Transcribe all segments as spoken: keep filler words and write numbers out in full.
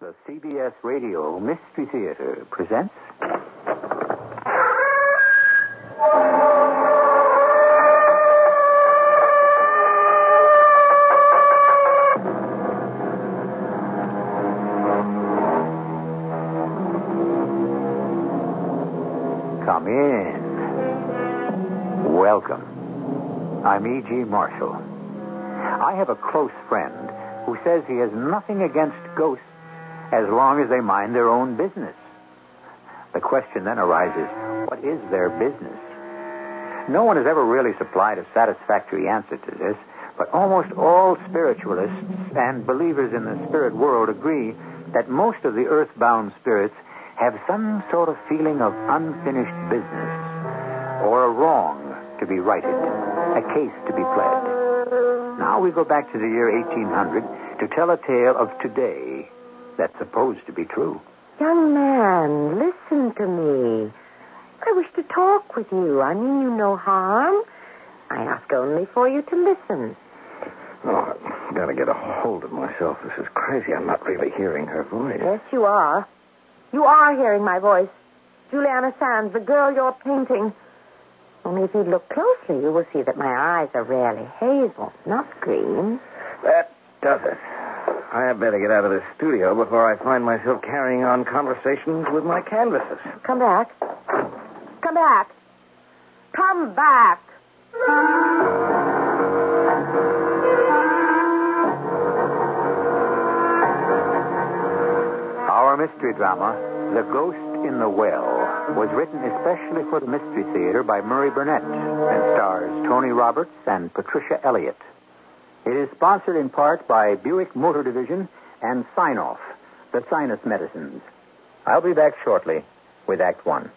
The C B S Radio Mystery Theater presents... Come in. Welcome. I'm E G. Marshall. I have a close friend who says he has nothing against ghosts as long as they mind their own business. The question then arises, what is their business? No one has ever really supplied a satisfactory answer to this, but almost all spiritualists and believers in the spirit world agree that most of the earthbound spirits have some sort of feeling of unfinished business, or a wrong to be righted, a case to be pled. Now we go back to the year eighteen hundred to tell a tale of today that's supposed to be true. Young man, listen to me. I wish to talk with you. I mean you no harm. I ask only for you to listen. Oh, I've got to get a hold of myself. This is crazy. I'm not really hearing her voice. Yes, you are. You are hearing my voice. Juliana Sands, the girl you're painting. Only if you look closely, you will see that my eyes are rarely hazel, not green. That does it. I had better get out of this studio before I find myself carrying on conversations with my canvases. Come back. Come back. Come back. Our mystery drama, The Ghost in the Well, was written especially for the Mystery Theater by Murray Burnett and stars Tony Roberts and Patricia Elliott. It is sponsored in part by Buick Motor Division and Signoff, the sinus medicines. I'll be back shortly with Act One.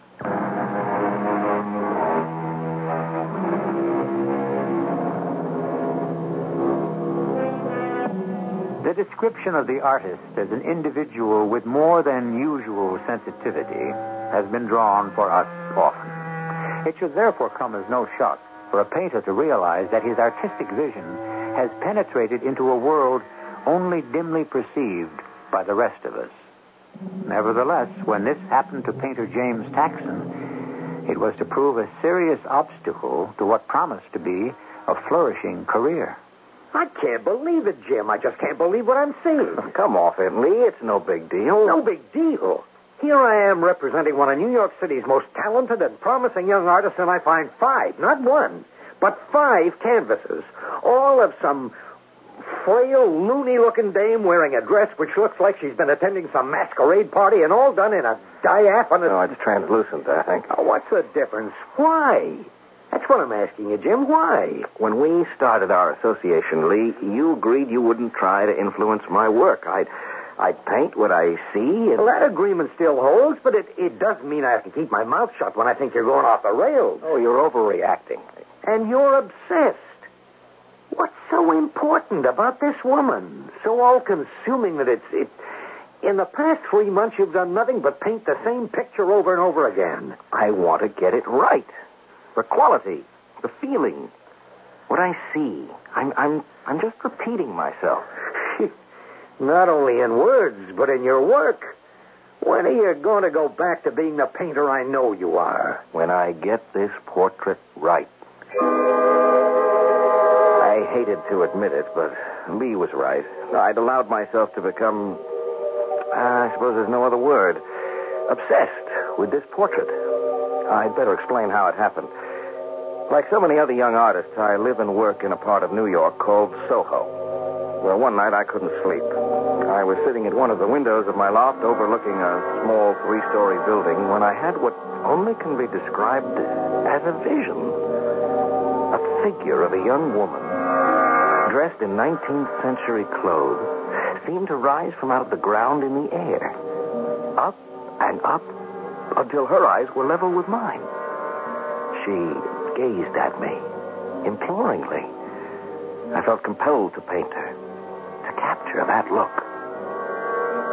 The description of the artist as an individual with more than usual sensitivity has been drawn for us often. It should therefore come as no shock for a painter to realize that his artistic vision has penetrated into a world only dimly perceived by the rest of us. Nevertheless, when this happened to painter James Taxan, it was to prove a serious obstacle to what promised to be a flourishing career. I can't believe it, Jim. I just can't believe what I'm seeing. Come off it, Lee. It's no big deal. No big deal? Here I am representing one of New York City's most talented and promising young artists, and I find five, not one, but five canvases, all of some frail, loony-looking dame wearing a dress which looks like she's been attending some masquerade party, and all done in a diaphanous... No, it's translucent, I think. Oh, what's the difference? Why? That's what I'm asking you, Jim. Why? When we started our association, Lee, you agreed you wouldn't try to influence my work. I'd... I'd paint what I see. And... Well, that agreement still holds, but it, it doesn't mean I have to keep my mouth shut when I think you're going off the rails. Oh, you're overreacting. And you're obsessed. What's so important about this woman? So all-consuming that it's... It... In the past three months, you've done nothing but paint the same picture over and over again. I want to get it right. The quality, the feeling, what I see. I'm, I'm, I'm just repeating myself. Not only in words, but in your work. When are you going to go back to being the painter I know you are? When I get this portrait right. I hated to admit it, but Lee was right. I'd allowed myself to become, uh, I suppose there's no other word, obsessed with this portrait. I'd better explain how it happened. Like so many other young artists, I live and work in a part of New York called Soho. Well, one night I couldn't sleep. I was sitting at one of the windows of my loft overlooking a small three-story building when I had what only can be described as a vision. A figure of a young woman, dressed in nineteenth century clothes, seemed to rise from out of the ground in the air, up and up, until her eyes were level with mine. She gazed at me, imploringly. I felt compelled to paint her. Capture that look.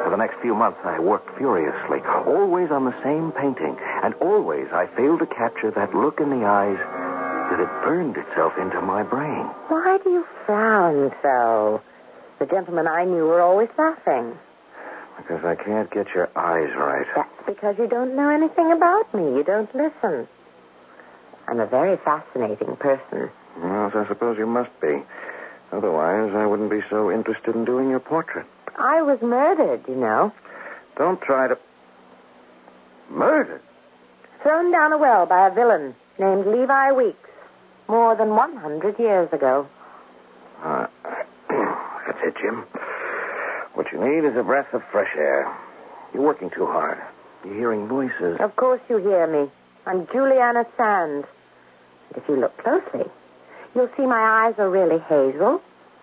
For the next few months, I worked furiously, always on the same painting, and always I failed to capture that look in the eyes that had burned itself into my brain. Why do you frown so? The gentlemen I knew were always laughing. Because I can't get your eyes right. That's because you don't know anything about me. You don't listen. I'm a very fascinating person. Well, I suppose you must be. Otherwise, I wouldn't be so interested in doing your portrait. I was murdered, you know. Don't try to... Murdered? Thrown down a well by a villain named Levi Weeks more than one hundred years ago. Uh, that's it, Jim. What you need is a breath of fresh air. You're working too hard. You're hearing voices. Of course you hear me. I'm Juliana Sands. If you look closely, you'll see my eyes are really hazel,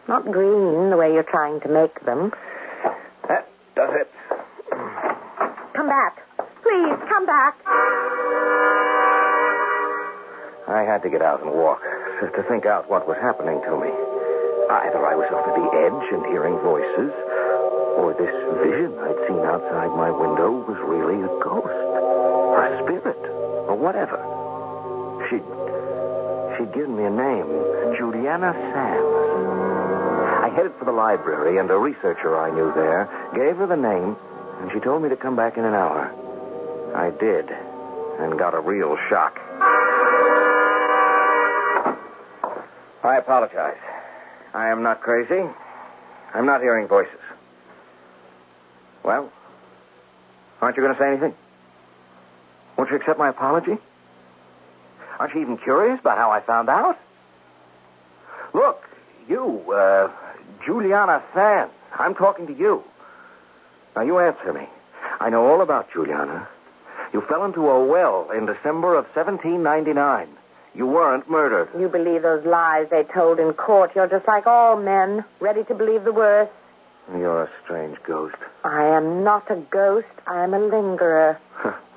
not green the way you're trying to make them. That does it. Come back. Please, come back. I had to get out and walk to think out what was happening to me. Either I was over the edge and hearing voices, or this vision I'd seen outside my window was really a ghost, or a spirit, or whatever. She'd, she'd given me a name, Juliana Sands. I headed for the library, and a researcher I knew there gave her the name, and she told me to come back in an hour. I did, and got a real shock. I apologize. I am not crazy. I'm not hearing voices. Well, aren't you going to say anything? Won't you accept my apology? Aren't you even curious about how I found out? Look, you, uh, Juliana Sands, I'm talking to you. Now, you answer me. I know all about Juliana. You fell into a well in December of seventeen ninety-nine. You weren't murdered. You believe those lies they told in court. You're just like all men, ready to believe the worst. You're a strange ghost. I am not a ghost. I am a lingerer.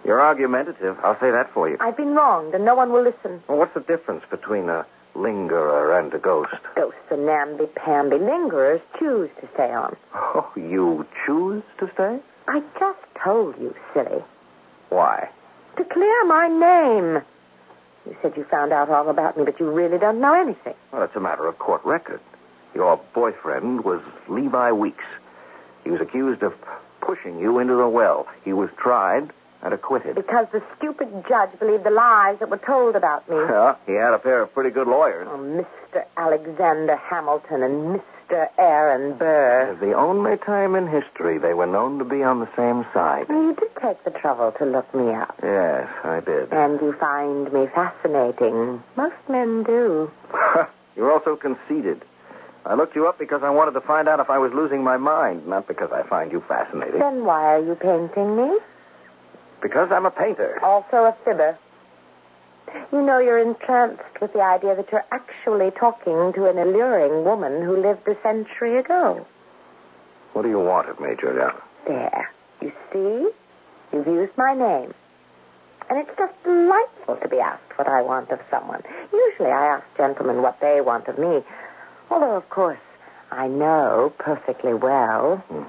You're argumentative. I'll say that for you. I've been wronged, and no one will listen. Well, what's the difference between a lingerer and a ghost? Ghosts are namby-pamby. Lingerers choose to stay on. Oh, you choose to stay? I just told you, silly. Why? To clear my name. You said you found out all about me, but you really don't know anything. Well, it's a matter of court record. Your boyfriend was Levi Weeks. He was accused of pushing you into the well. He was tried and acquitted. Because the stupid judge believed the lies that were told about me. Yeah, he had a pair of pretty good lawyers. Oh, Mister Alexander Hamilton and Mister Aaron Burr. The only time in history they were known to be on the same side. You did take the trouble to look me up. Yes, I did. And you find me fascinating. Most men do. You're also conceited. I looked you up because I wanted to find out if I was losing my mind, not because I find you fascinating. Then why are you painting me? Because I'm a painter. Also a fibber. You know, you're entranced with the idea that you're actually talking to an alluring woman who lived a century ago. What do you want of me, Julia? There. You see? You've used my name. And it's just delightful to be asked what I want of someone. Usually I ask gentlemen what they want of me. Although, of course, I know perfectly well. Hmm.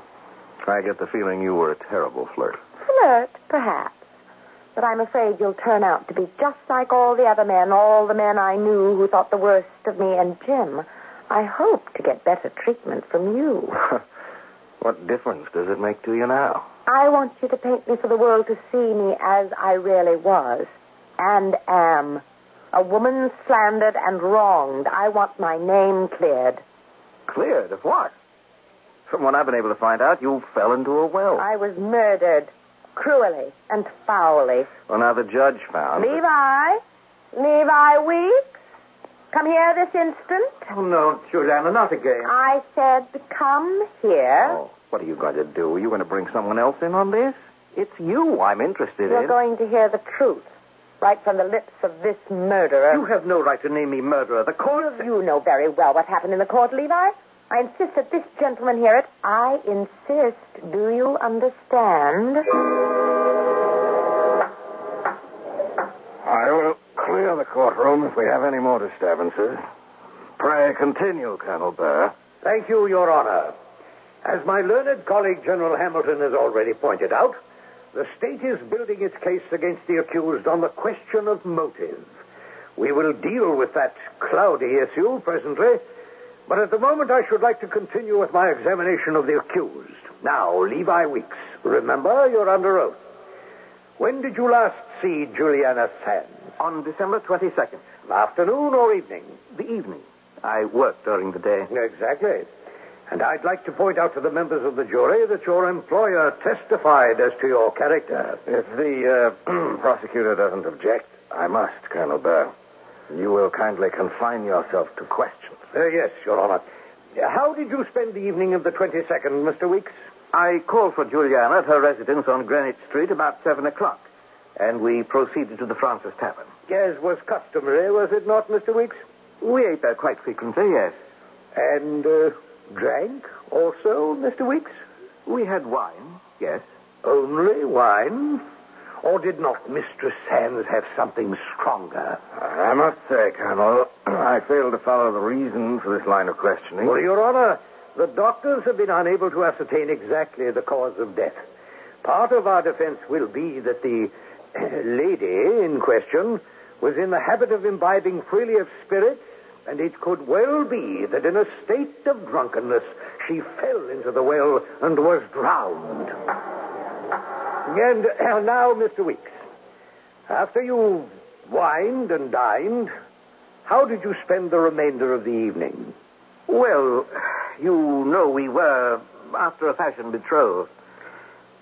I get the feeling you were a terrible flirt. Flirt, perhaps. But I'm afraid you'll turn out to be just like all the other men, all the men I knew who thought the worst of me. And, Jim, I hope to get better treatment from you. What difference does it make to you now? I want you to paint me for the world to see me as I really was and am. A woman slandered and wronged. I want my name cleared. Cleared of what? From what I've been able to find out, you fell into a well. I was murdered, cruelly and foully. Well, now the judge found... Levi? That... Levi Weeks? Come here this instant. Oh, no, Juliana, not again. I said come here. Oh, what are you going to do? Are you going to bring someone else in on this? It's you I'm interested in. You're going to hear the truth. Right from the lips of this murderer. You have no right to name me murderer. The court... You know very well what happened in the court, Levi. I insist that this gentleman hear it. I insist. Do you understand? I will clear the courtroom if we have any more disturbances. Pray continue, Colonel Burr. Thank you, Your Honor. As my learned colleague, General Hamilton, has already pointed out, the state is building its case against the accused on the question of motive. We will deal with that cloudy issue presently, But at the moment, I should like to continue with my examination of the accused. Now, Levi Weeks, remember, you're under oath. When did you last see Juliana Sands? On December twenty-second. Afternoon or evening? The evening. I worked during the day. Exactly. And I'd like to point out to the members of the jury that your employer testified as to your character. If the uh, prosecutor doesn't object, I must, Colonel Burr. You will kindly confine yourself to questions. Uh, yes, Your Honor. How did you spend the evening of the twenty-second, Mister Weeks? I called for Juliana at her residence on Greenwich Street about seven o'clock, and we proceeded to the Fraunces Tavern. As was customary, was it not, Mister Weeks? We ate there quite frequently, yes. And uh, drank also, Mister Weeks? We had wine, yes. Only wine? Or did not Mistress Sands have something stronger? I must say, Colonel, I fail to follow the reason for this line of questioning. Well, Your Honor, the doctors have been unable to ascertain exactly the cause of death. Part of our defense will be that the lady in question was in the habit of imbibing freely of spirits, and it could well be that in a state of drunkenness she fell into the well and was drowned. And uh, now, Mister Weeks, after you wined and dined, how did you spend the remainder of the evening? Well, you know we were, after a fashion, betrothed.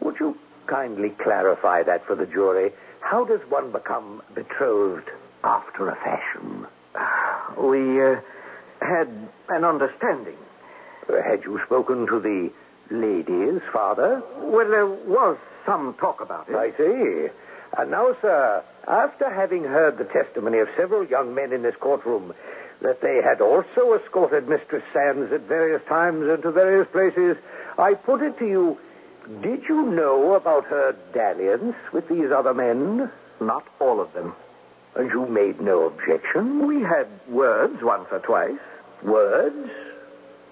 Would you kindly clarify that for the jury? How does one become betrothed after a fashion? We uh, had an understanding. Uh, had you spoken to the lady's father? Well, there was some talk about it. I see. And now, sir, after having heard the testimony of several young men in this courtroom that they had also escorted Mistress Sands at various times and to various places, I put it to you, did you know about her dalliance with these other men? Not all of them. And you made no objection? We had words once or twice. Words?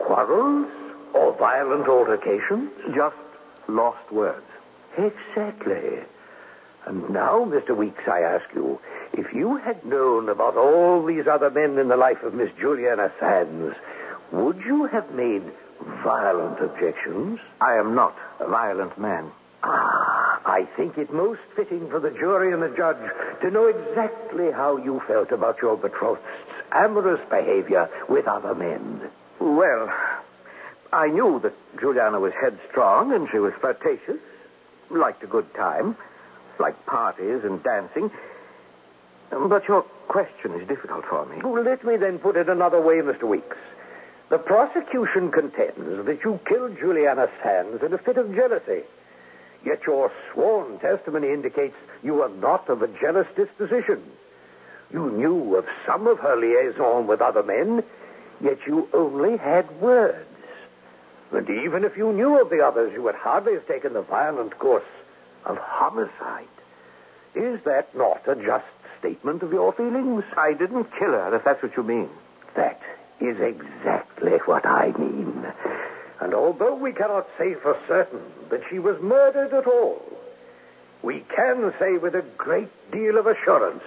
Quarrels? Or violent altercations? Just lost words. Exactly. And now, Mister Weeks, I ask you, if you had known about all these other men in the life of Miss Juliana Sands, would you have made violent objections? I am not a violent man. Ah, I think it most fitting for the jury and the judge to know exactly how you felt about your betrothed's amorous behavior with other men. Well, I knew that Juliana was headstrong and she was flirtatious, liked a good time, liked parties and dancing. But your question is difficult for me. Well, let me then put it another way, Mister Weeks. The prosecution contends that you killed Juliana Sands in a fit of jealousy. Yet your sworn testimony indicates you were not of a jealous disposition. You knew of some of her liaison with other men, yet you only had words. And even if you knew of the others, you would hardly have taken the violent course of homicide. Is that not a just statement of your feelings? I didn't kill her, if that's what you mean. That is exactly what I mean. And although we cannot say for certain that she was murdered at all, we can say with a great deal of assurance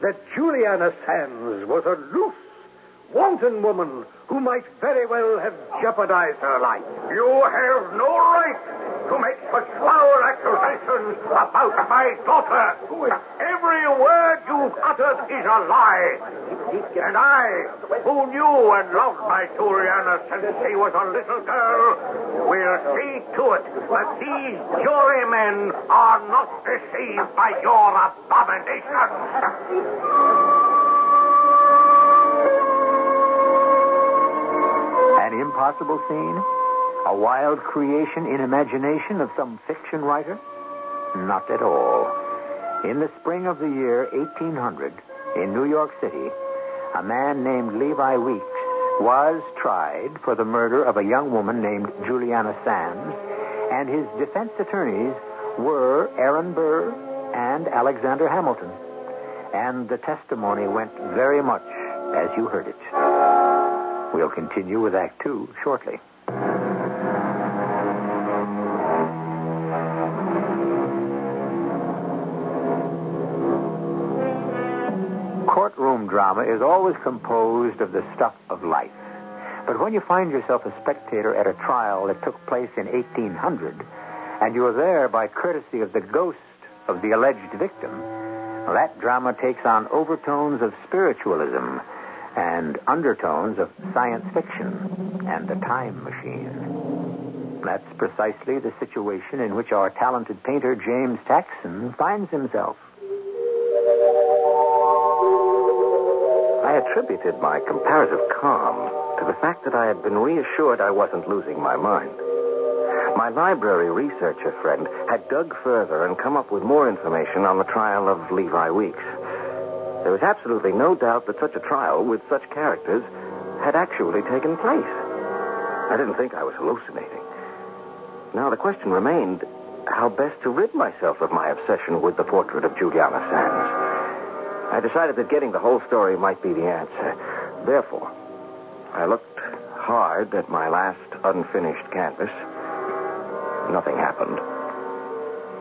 that Juliana Sands was a loose, wanton woman who might very well have jeopardized her life. You have no right to make such foul accusations about my daughter. Every word you've uttered is a lie. And I, who knew and loved my Juliana since she was a little girl, will see to it that these jurymen are not deceived by your abominations. An impossible scene? A wild creation in imagination of some fiction writer? Not at all. In the spring of the year eighteen hundred, in New York City, a man named Levi Weeks was tried for the murder of a young woman named Juliana Sands, and his defense attorneys were Aaron Burr and Alexander Hamilton. And the testimony went very much as you heard it. We'll continue with Act Two shortly. Courtroom drama is always composed of the stuff of life. But when you find yourself a spectator at a trial that took place in eighteen hundred, and you are there by courtesy of the ghost of the alleged victim, that drama takes on overtones of spiritualism and undertones of science fiction and the time machine. That's precisely the situation in which our talented painter James Taxan finds himself. I attributed my comparative calm to the fact that I had been reassured I wasn't losing my mind. My library researcher friend had dug further and come up with more information on the trial of Levi Weeks. There was absolutely no doubt that such a trial with such characters had actually taken place. I didn't think I was hallucinating. Now, the question remained how best to rid myself of my obsession with the portrait of Juliana Sands. I decided that getting the whole story might be the answer. Therefore, I looked hard at my last unfinished canvas. Nothing happened.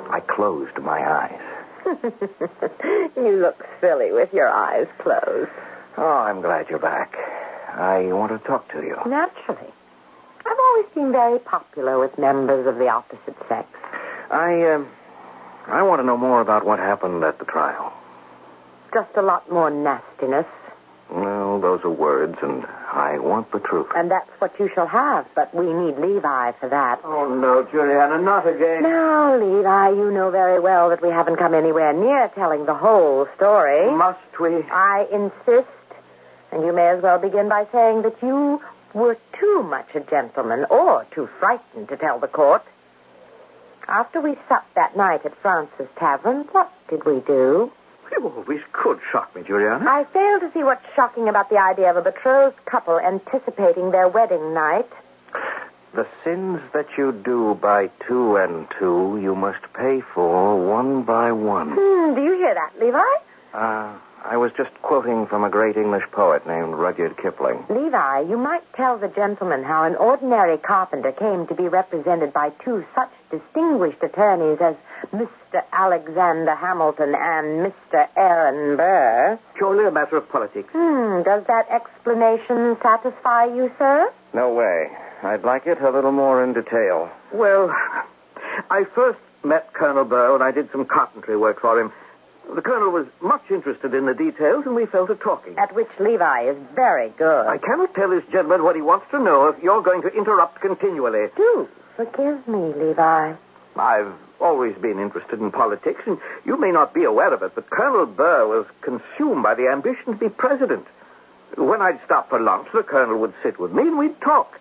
I closed my eyes. You look silly with your eyes closed. Oh, I'm glad you're back. I want to talk to you. Naturally. I've always been very popular with members of the opposite sex. I, um, I want to know more about what happened at the trial. Just a lot more nastiness. Well, those are words, and I want the truth. And that's what you shall have, but we need Levi for that. Oh, no, Juliana, not again. Now, Levi, you know very well that we haven't come anywhere near telling the whole story. Must we? I insist, and you may as well begin by saying that you were too much a gentleman or too frightened to tell the court. After we supped that night at Fraunces Tavern, what did we do? You always could shock me, Juliana. I fail to see what's shocking about the idea of a betrothed couple anticipating their wedding night. The sins that you do by two and two, you must pay for one by one. Hmm, do you hear that, Levi? Uh, I was just quoting from a great English poet named Rudyard Kipling. Levi, you might tell the gentleman how an ordinary carpenter came to be represented by two such distinguished attorneys as Mister Alexander Hamilton and Mister Aaron Burr. Purely a matter of politics. Hmm, does that explanation satisfy you, sir? No way. I'd like it a little more in detail. Well, I first met Colonel Burr when I did some carpentry work for him. The colonel was much interested in the details, and we fell to talking. At which Levi is very good. I cannot tell this gentleman what he wants to know if you're going to interrupt continually. Do forgive me, Levi. I've always been interested in politics, and you may not be aware of it, but Colonel Burr was consumed by the ambition to be president. When I'd stop for lunch, the colonel would sit with me and we'd talk.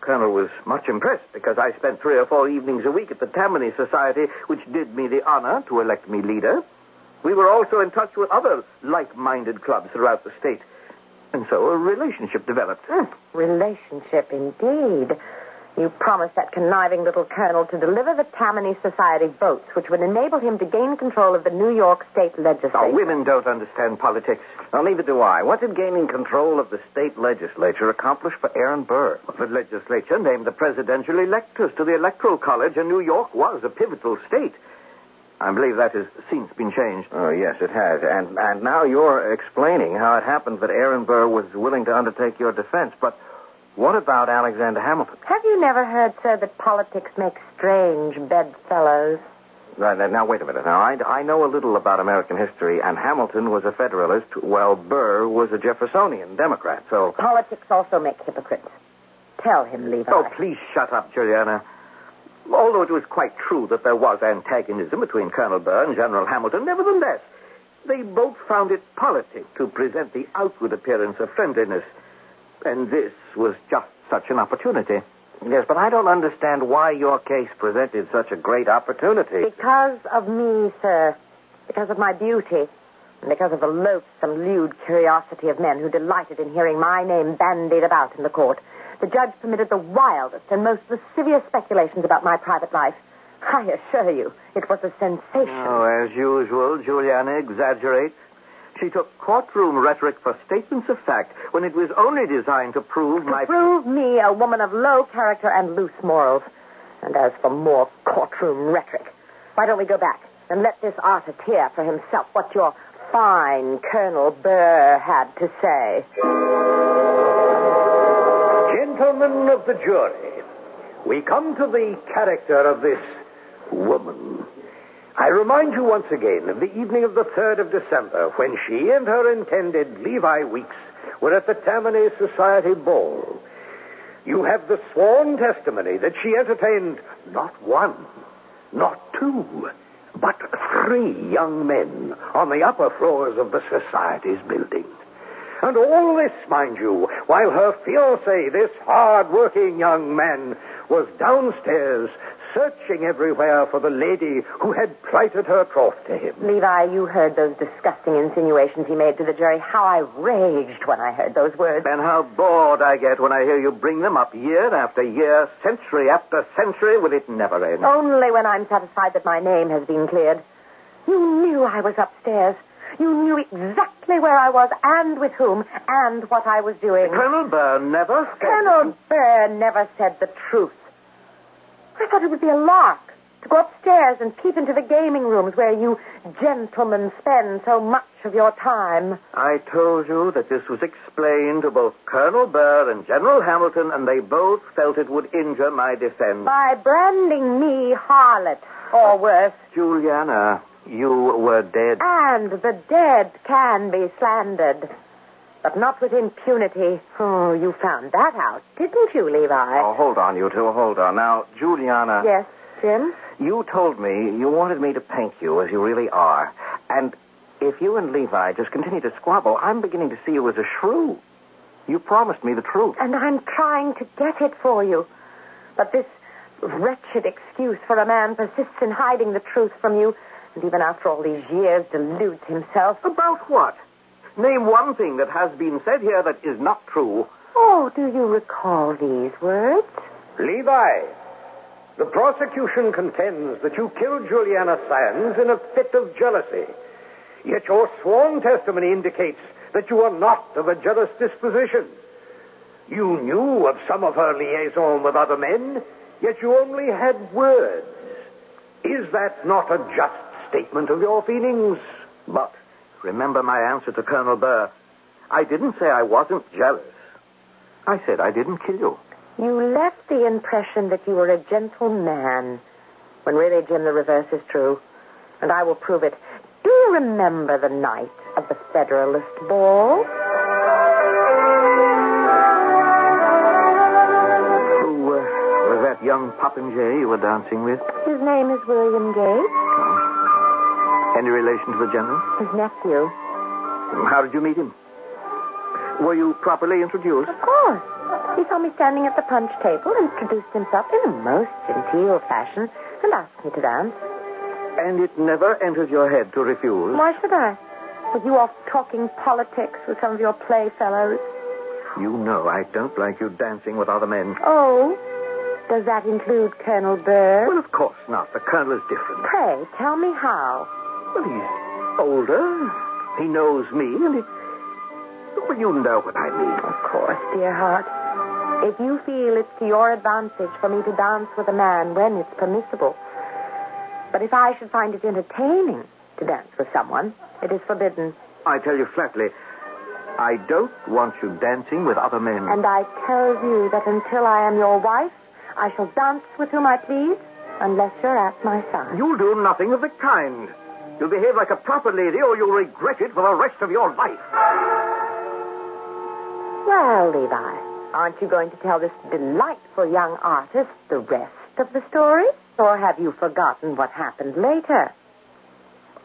The colonel was much impressed because I spent three or four evenings a week at the Tammany Society, which did me the honor to elect me leader. We were also in touch with other like-minded clubs throughout the state, and so a relationship developed. Mm, relationship, indeed. You promised that conniving little colonel to deliver the Tammany Society votes, which would enable him to gain control of the New York state legislature. Oh, women don't understand politics. Well, neither do I. What did gaining control of the state legislature accomplish for Aaron Burr? Well, the legislature named the presidential electors to the Electoral College, and New York was a pivotal state. I believe that has since been changed. Oh, yes, it has. And, and now you're explaining how it happened that Aaron Burr was willing to undertake your defense, but what about Alexander Hamilton? Have you never heard, sir, that politics make strange bedfellows? Now, now, wait a minute. Now, I, I know a little about American history, and Hamilton was a Federalist, while Burr was a Jeffersonian Democrat, so... Politics also make hypocrites. Tell him, Levi. Oh, please shut up, Juliana. Although it was quite true that there was antagonism between Colonel Burr and General Hamilton, nevertheless, they both found it politic to present the outward appearance of friendliness. And this was just such an opportunity. Yes, but I don't understand why your case presented such a great opportunity. Because of me, sir. Because of my beauty. And because of the loathsome, lewd curiosity of men who delighted in hearing my name bandied about in the court. The judge permitted the wildest and most lascivious speculations about my private life. I assure you, it was a sensation. Oh, as usual, Juliana exaggerates. She took courtroom rhetoric for statements of fact when it was only designed to prove to my... prove me a woman of low character and loose morals. And as for more courtroom rhetoric, why don't we go back and let this artist hear for himself what your fine Colonel Burr had to say. Gentlemen of the jury, we come to the character of this woman. I remind you once again of the evening of the third of December when she and her intended, Levi Weeks, were at the Tammany Society ball. You have the sworn testimony that she entertained not one, not two, but three young men on the upper floors of the Society's building. And all this, mind you, while her fiancé, this hard-working young man, was downstairs searching everywhere for the lady who had plighted her troth to him. Levi, you heard those disgusting insinuations he made to the jury. How I raged when I heard those words. And how bored I get when I hear you bring them up year after year, century after century. Will it never end? Only when I'm satisfied that my name has been cleared. You knew I was upstairs. You knew exactly where I was and with whom and what I was doing. Colonel Burr never said... Colonel Burr never said the truth. I thought it would be a lark to go upstairs and peep into the gaming rooms where you gentlemen spend so much of your time. I told you that this was explained to both Colonel Burr and General Hamilton, and they both felt it would injure my defense. By branding me harlot, or worse. Juliana, you were dead. And the dead can be slandered. But not with impunity. Oh, you found that out, didn't you, Levi? Oh, hold on, you two, hold on. Now, Juliana... Yes, Jim? You told me you wanted me to paint you as you really are. And if you and Levi just continue to squabble, I'm beginning to see you as a shrew. You promised me the truth. And I'm trying to get it for you. But this wretched excuse for a man persists in hiding the truth from you, and even after all these years deludes himself. About what? Name one thing that has been said here that is not true. Oh, do you recall these words? Levi, the prosecution contends that you killed Juliana Sands in a fit of jealousy. Yet your sworn testimony indicates that you are not of a jealous disposition. You knew of some of her liaison with other men, yet you only had words. Is that not a just statement of your feelings? But... remember my answer to Colonel Burr. I didn't say I wasn't jealous. I said I didn't kill you. You left the impression that you were a gentleman, when really, Jim, the reverse is true. And I will prove it. Do you remember the night of the Federalist Ball? Who uh, was that young popinjay you were dancing with? His name is William Gates. Any relation to the general? His nephew. How did you meet him? Were you properly introduced? Of course. He saw me standing at the punch table, introduced himself in a most genteel fashion, and asked me to dance. And it never entered your head to refuse? Why should I? Were you off talking politics with some of your playfellows? You know I don't like you dancing with other men. Oh? Does that include Colonel Burr? Well, of course not. The colonel is different. Pray, tell me how. Well, he's older. He knows me, and he... Well, you know what I mean. Of course, dear heart. If you feel it's to your advantage for me to dance with a man when it's permissible. But if I should find it entertaining to dance with someone, it is forbidden. I tell you flatly, I don't want you dancing with other men. And I tell you that until I am your wife, I shall dance with whom I please, unless you're at my side. You'll do nothing of the kind. You'll behave like a proper lady, or you'll regret it for the rest of your life. Well, Levi, aren't you going to tell this delightful young artist the rest of the story? Or have you forgotten what happened later?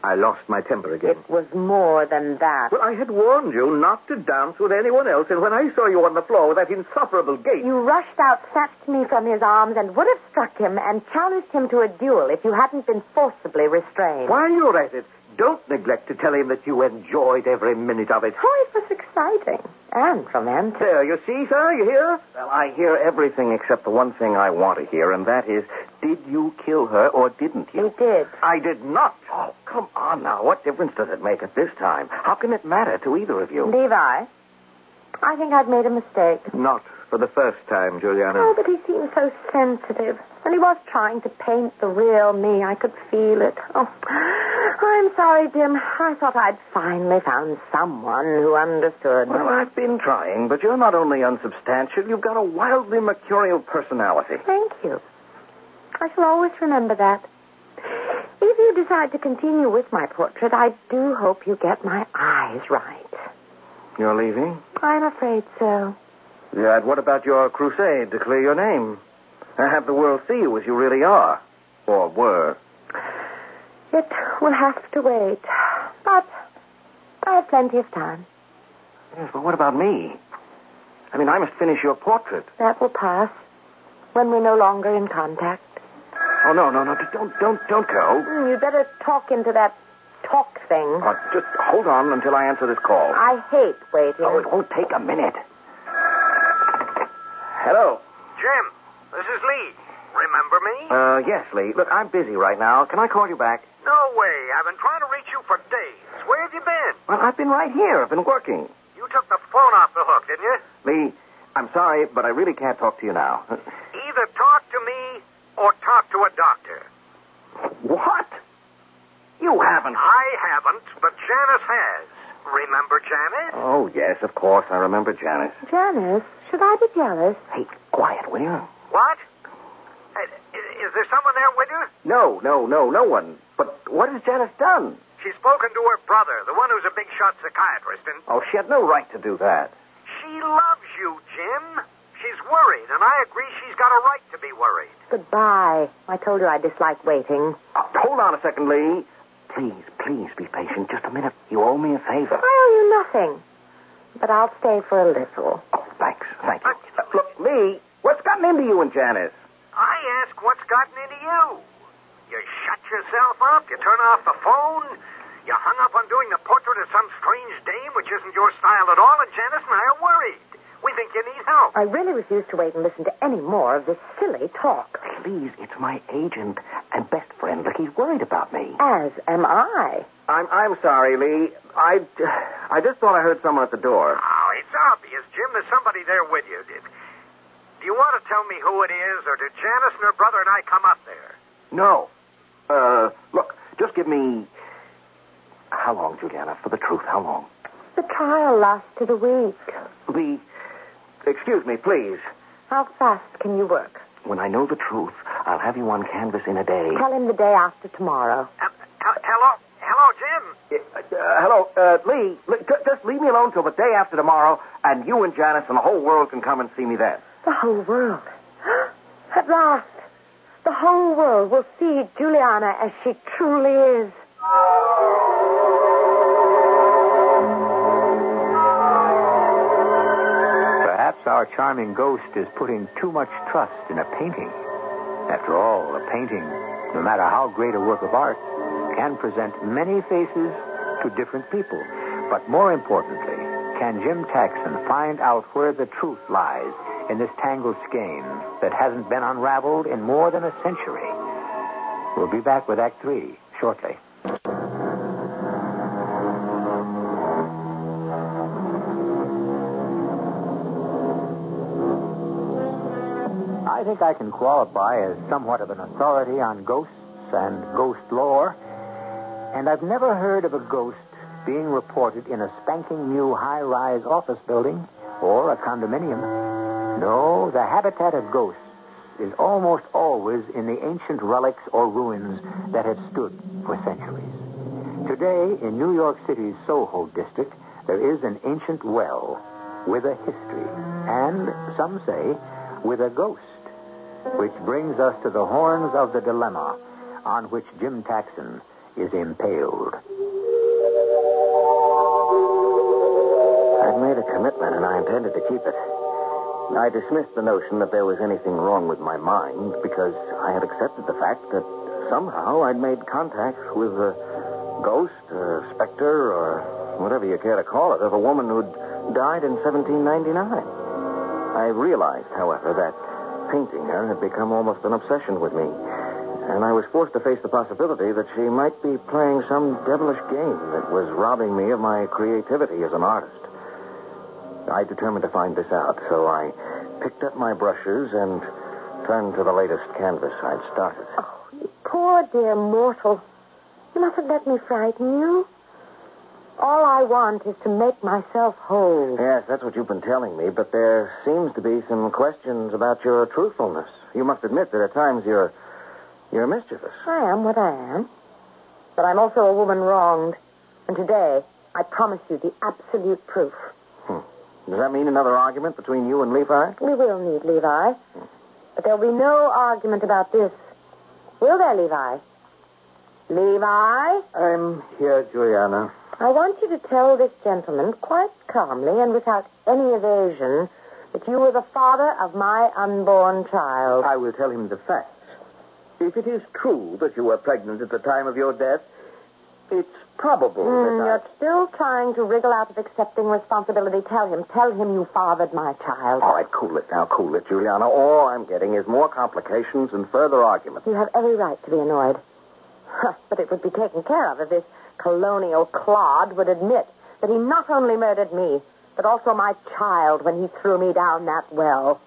I lost my temper again. It was more than that. Well, I had warned you not to dance with anyone else, and when I saw you on the floor with that insufferable gait... You rushed out, snatched me from his arms, and would have struck him and challenged him to a duel if you hadn't been forcibly restrained. While you're at it, don't neglect to tell him that you enjoyed every minute of it. Oh, it was exciting and romantic. There, you see, sir, you hear? Well, I hear everything except the one thing I want to hear, and that is, did you kill her or didn't you? You did. I did not. Oh, come on now. What difference does it make at this time? How can it matter to either of you? Levi, I think I've made a mistake. Not for the first time, Juliana. Oh, but he seems so sensitive. And he was trying to paint the real me. I could feel it. Oh, I'm sorry, Jim. I thought I'd finally found someone who understood. Well, I've been trying, but you're not only unsubstantial, you've got a wildly mercurial personality. Thank you. I shall always remember that. If you decide to continue with my portrait, I do hope you get my eyes right. You're leaving? I'm afraid so. Yeah, and what about your crusade to clear your name? And have the world see you as you really are. Or were. It will have to wait. But I have plenty of time. Yes, but what about me? I mean, I must finish your portrait. That will pass when we're no longer in contact. Oh, no, no, no. Don't, don't, don't go. You'd better talk into that talk thing. Uh, just hold on until I answer this call. I hate waiting. Oh, it won't take a minute. Hello. Jim, this is Lee. Remember me? Uh, yes, Lee. Look, I'm busy right now. Can I call you back? No way. I've been trying to reach you for days. Where have you been? Well, I've been right here. I've been working. You took the phone off the hook, didn't you? Lee, I'm sorry, but I really can't talk to you now. Either talk to me or talk to a doctor. What? You haven't. I haven't, but Janice has. Remember Janice? Oh, yes, of course. I remember Janice. Janice? Should I be jealous? Hey, quiet, will you? What? Is there someone there with you? No, no, no, no one. But what has Janice done? She's spoken to her brother, the one who's a big-shot psychiatrist, and... Oh, she had no right to do that. She loves you, Jim. She's worried, and I agree she's got a right to be worried. Goodbye. I told you I dislike waiting. Oh, hold on a second, Lee. Please, please be patient. Just a minute. You owe me a favor. I owe you nothing. But I'll stay for a little. Oh, thanks. Thank you. Uh, Look, Lee, what's gotten into you and Janice? I ask what's gotten into you. You shut yourself up. You turn off the phone. You hung up on doing the portrait of some strange dame, which isn't your style at all, and Janice and I are worried. We think you need help. I really refuse to wait and listen to any more of this silly talk. Please, it's my agent and best friend. Look, he's worried about me. As am I. I'm I'm sorry, Lee. I, I just thought I heard someone at the door. Oh, it's obvious, Jim. There's somebody there with you. Do you want to tell me who it is, or did Janice and her brother and I come up there? No. Uh, look, just give me... How long, Juliana? For the truth, how long? The trial lasted a week. The... Excuse me, please. How fast can you work? When I know the truth, I'll have you on canvas in a day. Tell him the day after tomorrow. Uh, h- hello? Hello, Jim? Uh, uh, hello, uh, Lee. L- just leave me alone till the day after tomorrow, and you and Janice and the whole world can come and see me then. The whole world? At last, the whole world will see Juliana as she truly is. Our charming ghost is putting too much trust in a painting. After all, a painting, no matter how great a work of art, can present many faces to different people. But more importantly, can Jim Taxan find out where the truth lies in this tangled skein that hasn't been unraveled in more than a century? We'll be back with Act Three shortly. I think I can qualify as somewhat of an authority on ghosts and ghost lore, and I've never heard of a ghost being reported in a spanking new high-rise office building or a condominium. No, the habitat of ghosts is almost always in the ancient relics or ruins that have stood for centuries. Today, in New York City's Soho district, there is an ancient well with a history, and some say with a ghost. Which brings us to the horns of the dilemma on which Jim Taxan is impaled. I've made a commitment and I intended to keep it. I dismissed the notion that there was anything wrong with my mind because I had accepted the fact that somehow I'd made contact with a ghost, a specter, or whatever you care to call it, of a woman who'd died in seventeen ninety-nine. I realized, however, that painting her had become almost an obsession with me, and I was forced to face the possibility that she might be playing some devilish game that was robbing me of my creativity as an artist. I determined to find this out, so I picked up my brushes and turned to the latest canvas I'd started. Oh, you poor dear mortal. You mustn't let me frighten you. All I want is to make myself whole. Yes, that's what you've been telling me, but there seems to be some questions about your truthfulness. You must admit that at times you're, you're mischievous. I am what I am. But I'm also a woman wronged. And today, I promise you the absolute proof. Hmm. Does that mean another argument between you and Levi? We will need Levi. Hmm. But there'll be no argument about this. Will there, Levi? Levi? I'm here, Juliana. I want you to tell this gentleman quite calmly and without any evasion that you were the father of my unborn child. I will tell him the facts. If it is true that you were pregnant at the time of your death, it's probable mm, that I... You're still trying to wriggle out of accepting responsibility. Tell him, tell him you fathered my child. All right, cool it now, cool it, Juliana. All I'm getting is more complications and further arguments. You have every right to be annoyed. But it would be taken care of if this colonial clod would admit that he not only murdered me, but also my child when he threw me down that well.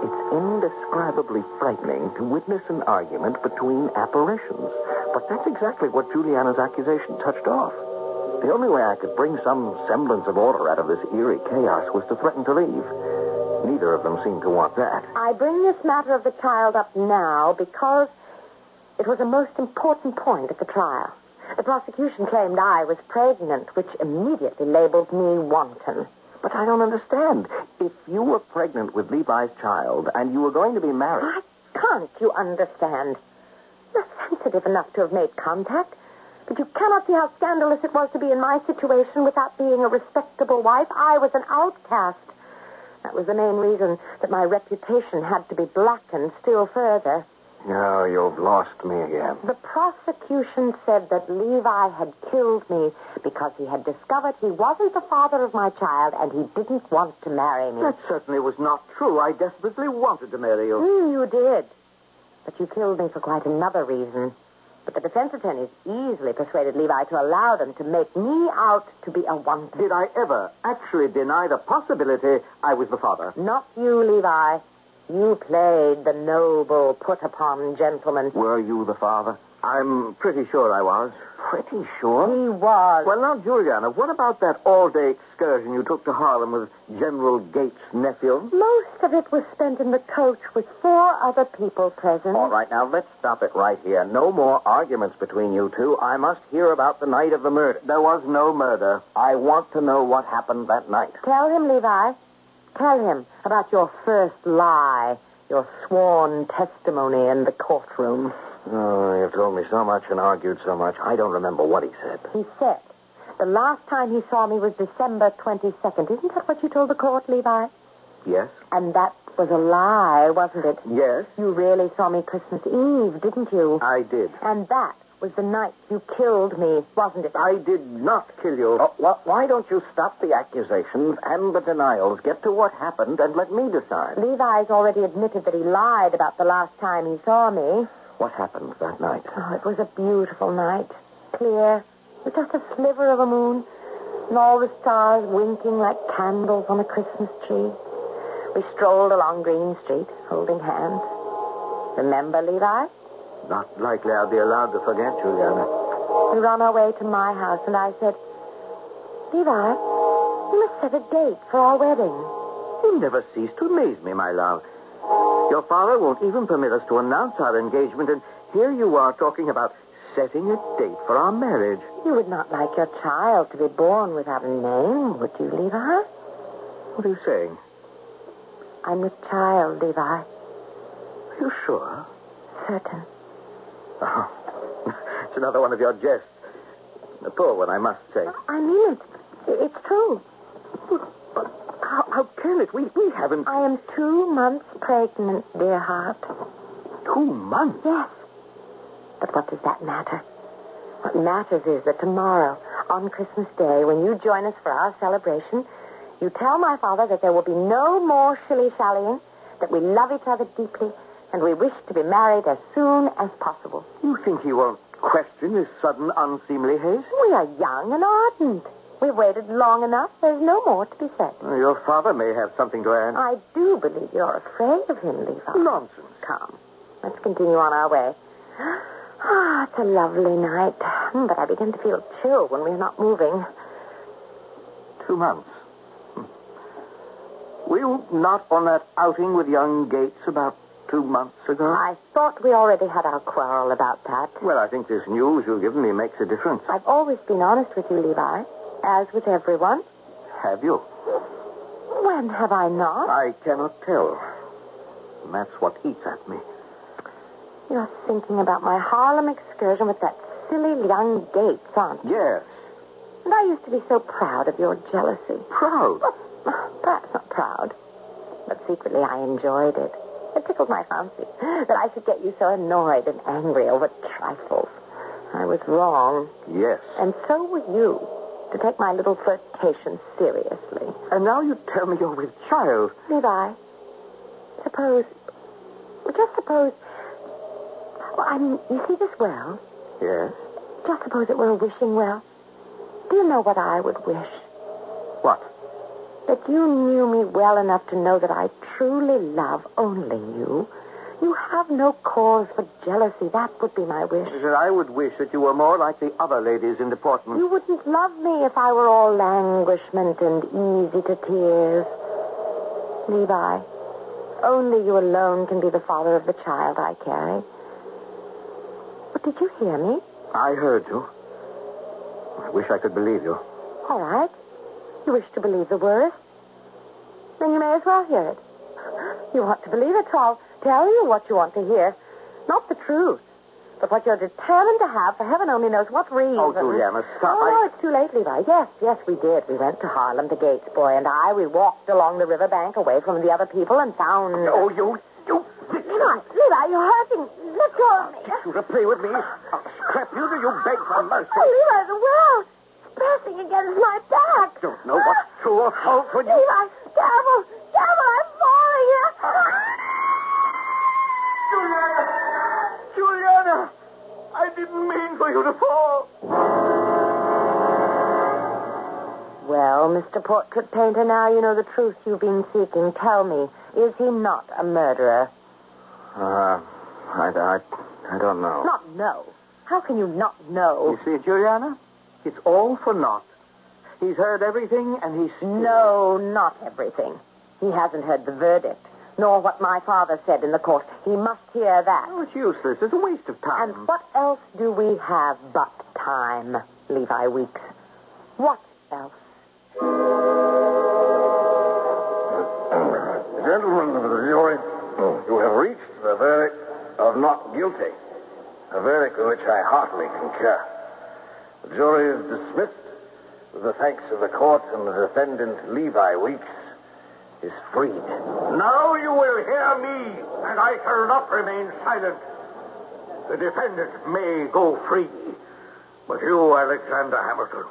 It's indescribably frightening to witness an argument between apparitions. But that's exactly what Juliana's accusation touched off. The only way I could bring some semblance of order out of this eerie chaos was to threaten to leave. Neither of them seemed to want that. I bring this matter of the child up now because it was a most important point at the trial. The prosecution claimed I was pregnant, which immediately labeled me wanton. But I don't understand. If you were pregnant with Levi's child and you were going to be married... I can't, you understand. You're sensitive enough to have made contact, but you cannot see how scandalous it was to be in my situation without being a respectable wife. I was an outcast. That was the main reason that my reputation had to be blackened still further. No, you've lost me again. The prosecution said that Levi had killed me because he had discovered he wasn't the father of my child and he didn't want to marry me. That certainly was not true. I desperately wanted to marry you. Mm, you did. But you killed me for quite another reason. But the defense attorneys easily persuaded Levi to allow them to make me out to be a wanton. Did I ever actually deny the possibility I was the father? Not you, Levi. You played the noble, put-upon gentleman. Were you the father? I'm pretty sure I was. Pretty sure? He was. Well, now, Juliana, what about that all-day excursion you took to Harlem with General Gates' nephew? Most of it was spent in the coach with four other people present. All right, now, let's stop it right here. No more arguments between you two. I must hear about the night of the murder. There was no murder. I want to know what happened that night. Tell him, Levi. Tell him about your first lie, your sworn testimony in the courtroom. Oh, you've told me so much and argued so much, I don't remember what he said. He said the last time he saw me was December twenty-second. Isn't that what you told the court, Levi? Yes. And that was a lie, wasn't it? Yes. You really saw me Christmas Eve, didn't you? I did. And that was the night you killed me, wasn't it? I did not kill you. Oh, well, why don't you stop the accusations and the denials? Get to what happened and let me decide. Levi's already admitted that he lied about the last time he saw me. What happened that night? Oh, it was a beautiful night. Clear, with just a sliver of a moon, and all the stars winking like candles on a Christmas tree. We strolled along Green Street, holding hands. Remember, Levi? Not likely I'll be allowed to forget, Juliana. We were on our way to my house, and I said, Levi, you must set a date for our wedding. You never cease to amaze me, my love. Your father won't even permit us to announce our engagement, and here you are talking about setting a date for our marriage. You would not like your child to be born without a name, would you, Levi? What are you saying? I'm with child, Levi. Are you sure? Certain. Oh, it's another one of your jests. A poor one, I must say. I mean it. It's true. But how, how can it? We, we haven't... I am two months pregnant, dear heart. Two months? Yes. But what does that matter? What matters is that tomorrow, on Christmas Day, when you join us for our celebration, you tell my father that there will be no more shilly-shallying, that we love each other deeply, and we wish to be married as soon as possible. You think he won't question this sudden, unseemly haste? We are young and ardent. We waited long enough. There's no more to be said. Well, your father may have something to add. I do believe you're afraid of him, Levi. Nonsense. Come. Let's continue on our way. Ah, it's a lovely night. But I begin to feel chill when we're not moving. Two months. Were you not on that outing with young Gates about two months ago? I thought we already had our quarrel about that. Well, I think this news you've given me makes a difference. I've always been honest with you, Levi, as with everyone. Have you? When have I not? I cannot tell. And that's what eats at me. You're thinking about my Harlem excursion with that silly young Gates, aren't you? Yes. And I used to be so proud of your jealousy. Proud? Well, perhaps not proud. But secretly, I enjoyed it. It tickled my fancy that I should get you so annoyed and angry over trifles. I was wrong. Yes. And so were you, to take my little flirtation seriously. And now you tell me you're with child. Levi, suppose, just suppose, well, I mean, you see this well? Yes. Just suppose it were a wishing well. Do you know what I would wish? What? That you knew me well enough to know that I truly love only you. You have no cause for jealousy. That would be my wish. That I would wish that you were more like the other ladies in the department. You wouldn't love me if I were all languishment and easy to tears. Levi, only you alone can be the father of the child I carry. But did you hear me? I heard you. I wish I could believe you. All right. You wish to believe the worst? Then you may as well hear it. You want to believe it, so I'll tell you what you want to hear. Not the truth, but what you're determined to have, for heaven only knows what reason. Oh, Juliana, stop. Oh, no, it's too late, Levi. Yes, yes, we did. We went to Harlem, the Gates boy and I. We walked along the riverbank away from the other people and found... Oh, you... you... Levi, Levi, you're hurting. Let go of me. Get you to play with me. I'll strap you till you beg for mercy. Oh, Levi, the world... pressing against my back. Don't know what's true or false when you... Levi, careful, careful, I'm falling. Juliana, Juliana, I didn't mean for you to fall. Well, Mister Portrait Painter, now you know the truth you've been seeking. Tell me, is he not a murderer? Uh, I, I, I don't know. Not know? How can you not know? You see, Juliana... it's all for naught. He's heard everything, and he's... Still... No, not everything. He hasn't heard the verdict, nor what my father said in the court. He must hear that. Oh, it's useless. It's a waste of time. And what else do we have but time, Levi Weeks? What else? Gentlemen of the jury, you have reached the verdict of not guilty, a verdict in which I heartily concur. The jury is dismissed with the thanks of the court, and the defendant, Levi Weeks, is freed. Now you will hear me, and I shall not remain silent. The defendant may go free, but you, Alexander Hamilton,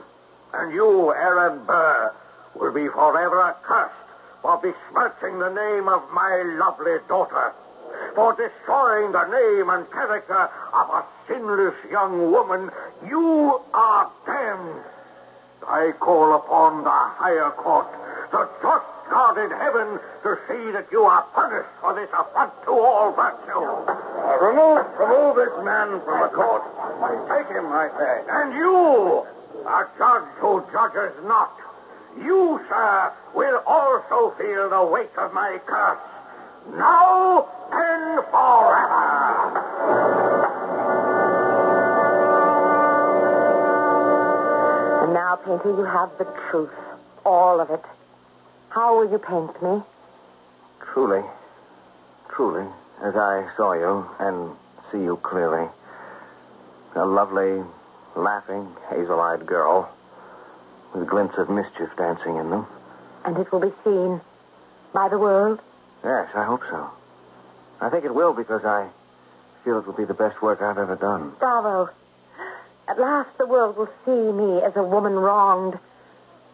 and you, Aaron Burr, will be forever accursed for besmirching the name of my lovely daughter, for destroying the name and character of a sinless young woman. You are damned. I call upon the higher court, the just God in heaven, to see that you are punished for this affront to all virtue. Uh, remove, remove this man from the court. Take him, I say. And you, a judge who judges not, you, sir, will also feel the weight of my curse. Now and forever. And now, Painter, you have the truth. All of it. How will you paint me? Truly, truly, as I saw you and see you clearly. A lovely, laughing, hazel-eyed girl with a glimpse of mischief dancing in them. And it will be seen by the world? Yes, I hope so. I think it will, because I feel it will be the best work I've ever done. Gustavo, at last the world will see me as a woman wronged,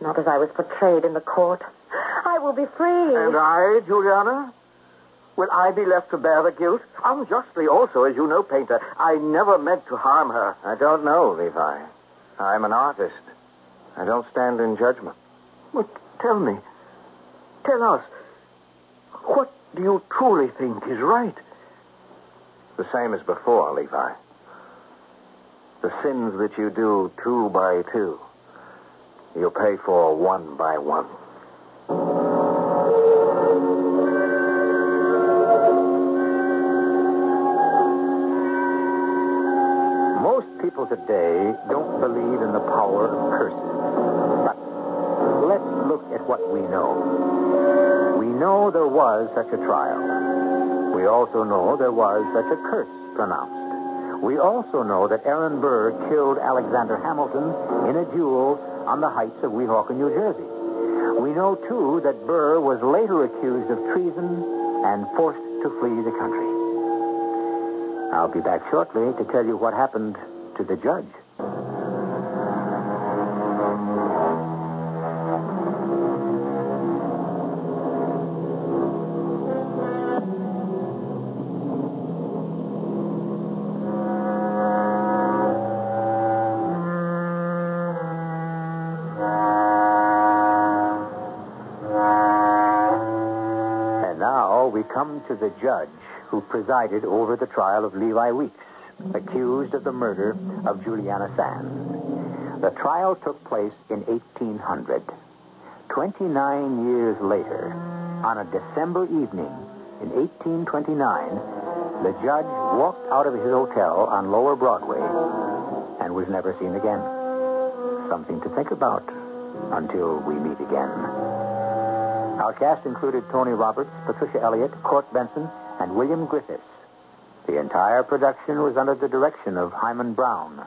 not as I was portrayed in the court. I will be free. And I, Juliana, will I be left to bear the guilt? Unjustly also, as you know, Painter. I never meant to harm her. I don't know, Levi. I'm an artist. I don't stand in judgment. Well, tell me. Tell us. What do you truly think is right? The same as before, Levi. The sins that you do two by two, you pay for one by one. Most people today don't believe in the power of curses. But let's look at what we know. We know there was such a trial. We also know there was such a curse pronounced. We also know that Aaron Burr killed Alexander Hamilton in a duel on the heights of Weehawken, New Jersey. We know, too, that Burr was later accused of treason and forced to flee the country. I'll be back shortly to tell you what happened to the judge. To the judge who presided over the trial of Levi Weeks, accused of the murder of Juliana Sands. The trial took place in eighteen hundred. Twenty-nine years later, on a December evening in eighteen twenty-nine, the judge walked out of his hotel on Lower Broadway and was never seen again. Something to think about until we meet again. Our cast included Tony Roberts, Patricia Elliott, Court Benson, and William Griffiths. The entire production was under the direction of Hyman Brown.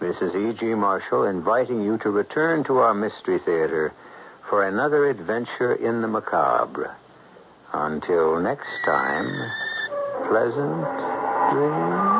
This is E G. Marshall inviting you to return to our Mystery Theater for another adventure in the macabre. Until next time, pleasant dreams.